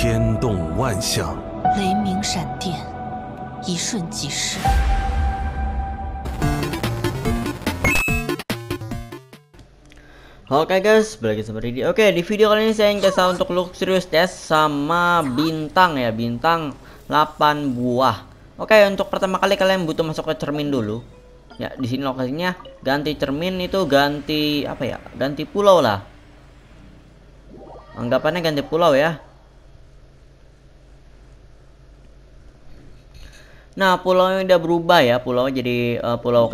天动万象，雷鸣闪电，一瞬即逝。Oke guys, balik lagi sama Ridi. Oke, di video kali ini saya ingin kasih untuk Luxurious Chest sama bintang ya, bintang 8 buah. Oke, untuk pertama kali kalian butuh masuk ke cermin dulu. Ya, di sini lokasinya ganti cermin itu ganti apa ya? Ganti pulau lah. Anggapannya ganti pulau ya. Nah, pulaunya udah berubah ya. Pulau jadi pulau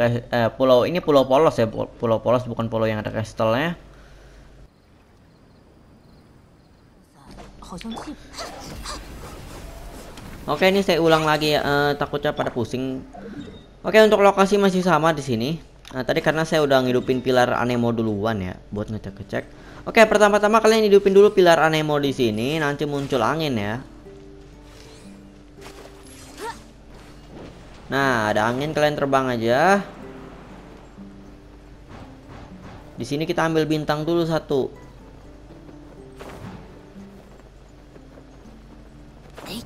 ini pulau polos ya. Pulau polos bukan pulau yang ada kastelnya. Oke, ini saya ulang lagi ya. Takutnya pada pusing. Oke, untuk lokasi masih sama di sini. Nah, tadi karena saya udah ngidupin pilar anemo duluan ya, buat ngecek-ngecek. Oke, pertama-tama kalian hidupin dulu pilar anemo di sini, nanti muncul angin ya. Nah, ada angin, kalian terbang aja. Di sini kita ambil bintang dulu satu. Ke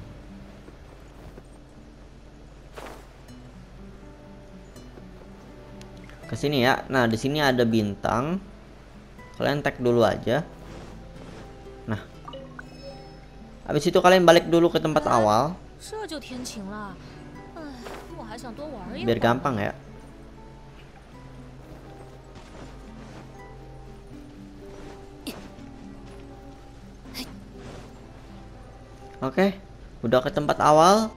sini ya. Nah, di sini ada bintang. Kalian tag dulu aja. Nah. Habis itu kalian balik dulu ke tempat awal. Biar gampang ya. Oke, udah ke tempat awal.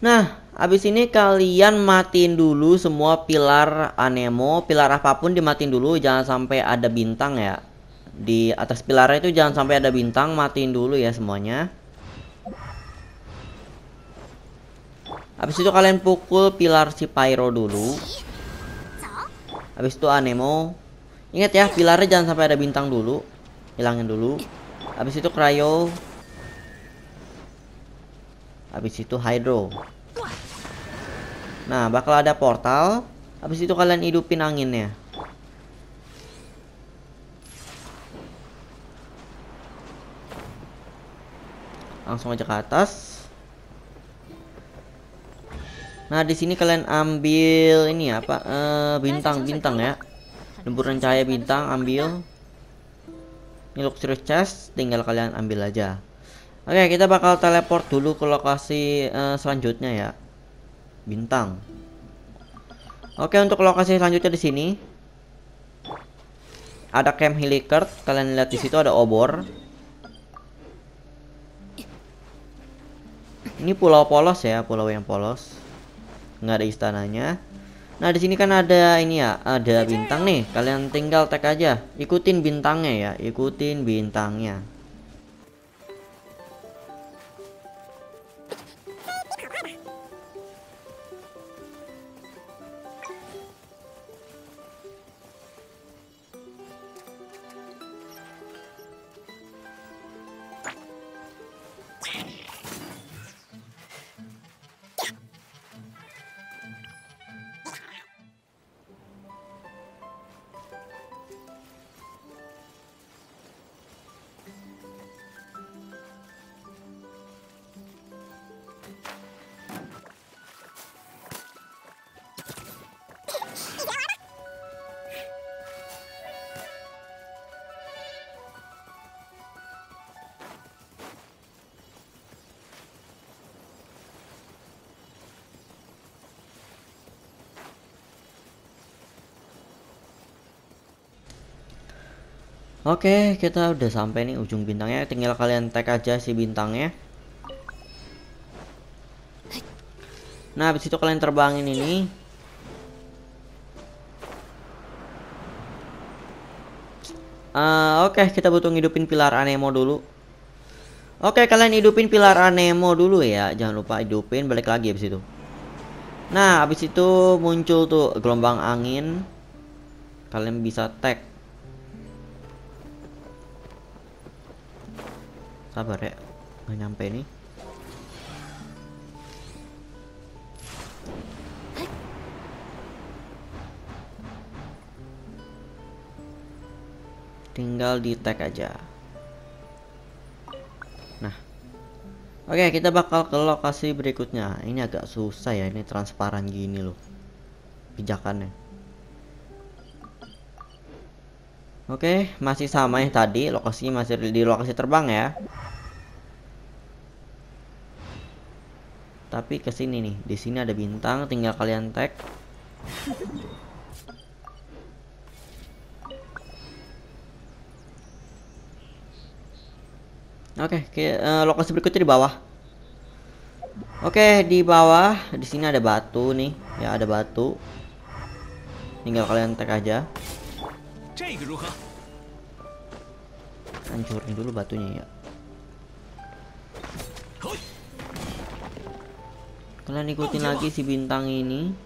Nah, abis ini kalian matiin dulu semua pilar anemo, pilar apapun dimatiin dulu, jangan sampai ada bintang ya. Di atas pilarnya itu jangan sampai ada bintang, matiin dulu ya semuanya. Habis itu kalian pukul pilar si Pyro dulu. Habis itu anemo. Ingat ya, pilarnya jangan sampai ada bintang dulu. Hilangin dulu. Habis itu Cryo. Habis itu Hydro. Nah, bakal ada portal. Habis itu kalian hidupin anginnya. Langsung aja ke atas. Nah, di sini kalian ambil ini apa? Bintang-bintang ya. Leburan cahaya bintang, ambil. Ini Luxurious Chest, tinggal kalian ambil aja. Oke, kita bakal teleport dulu ke lokasi selanjutnya ya. Bintang. Oke, untuk lokasi selanjutnya di sini ada Camp Helicurt. Kalian lihat di situ ada obor. Ini pulau polos ya, pulau yang polos. Nggak ada istananya. Nah, di sini kan ada ini ya, ada bintang nih. Kalian tinggal tag aja, ikutin bintangnya ya, ikutin bintangnya. Oke, kita udah sampai nih ujung bintangnya. Tinggal kalian tag aja si bintangnya. Nah, habis itu kalian terbangin ini. Oke, kita butuh hidupin pilar anemo dulu. Oke, kalian hidupin pilar anemo dulu ya. Jangan lupa hidupin, balik lagi habis itu. Nah, habis itu muncul tuh gelombang angin. Kalian bisa tag. Sabar ya, nggak nyampe nih. Tinggal di tag aja. Nah, oke, kita bakal ke lokasi berikutnya. Ini agak susah ya, ini transparan gini loh pijakannya. Oke, masih sama ya tadi, lokasinya masih di lokasi terbang ya. Tapi kesini nih, di sini ada bintang, tinggal kalian tag. Oke, lokasi berikutnya di bawah. Oke, di bawah, di sini ada batu nih, ya ada batu. Tinggal kalian tag aja. Hancurin dulu batunya ya. Kalian ikutin lagi si bintang ini.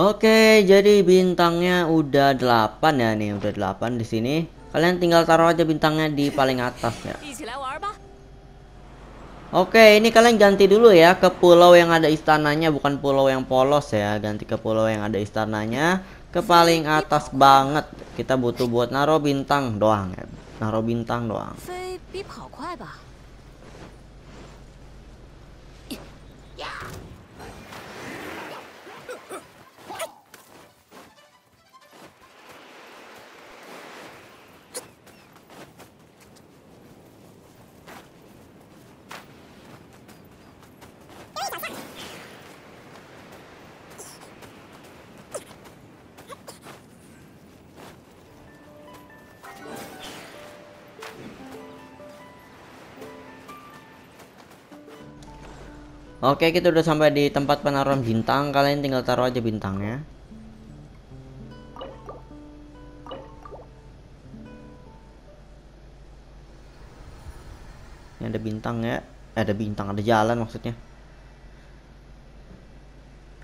Oke, jadi bintangnya udah 8 ya nih, udah 8 di sini. Kalian tinggal taruh aja bintangnya di paling atas ya. Oke, ini kalian ganti dulu ya ke pulau yang ada istananya, bukan pulau yang polos ya. Ganti ke pulau yang ada istananya, ke paling atas banget. Kita butuh buat naruh bintang doang ya. Naruh bintang doang. Oke, kita udah sampai di tempat penaruhan bintang. Kalian tinggal taruh aja bintangnya. Ini ada bintang ya. Ada bintang, ada jalan maksudnya.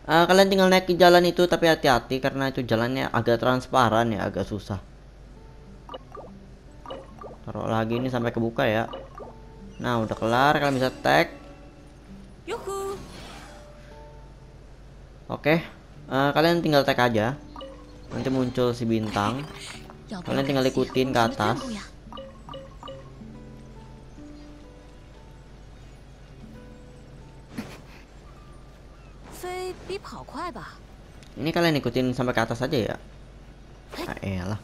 Kalian tinggal naik ke jalan itu, tapi hati-hati karena itu jalannya agak transparan ya, agak susah. Taruh lagi ini sampai kebuka ya. Nah, udah kelar. Kalian bisa tag. Yuhu. Oke, kalian tinggal tag aja. Nanti muncul si bintang. Kalian tinggal ikutin ke atas. Ini kalian ikutin sampai ke atas aja ya. Ah, elah.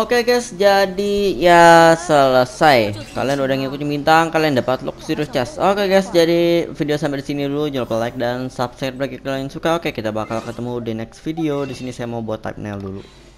Oke guys, jadi ya selesai. Kalian udah ngikutin bintang, kalian dapat Luxurious Chest. Oke guys, jadi video sampai di sini dulu. Jangan lupa like dan subscribe bagi kalian yang suka. Oke, kita bakal ketemu di next video. Di sini saya mau buat thumbnail dulu.